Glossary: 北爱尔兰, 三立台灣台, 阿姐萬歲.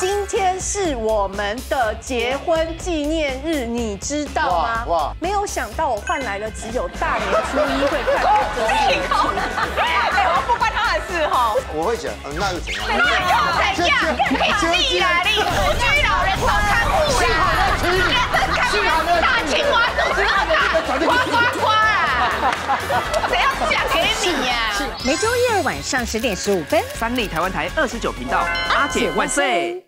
今天是我们的结婚纪念日，你知道吗？哇！没有想到我换来了只有大年初一会看的节目。哎，我不关他的事哈。我会想，那又怎样？那又怎样？可以自己来，独居老人照看护啦。幸好那大青蛙肚子那么大，呱呱呱！ 谁要讲给你呀？每周一晚上10:15，三立台湾台29频道，阿姐万岁！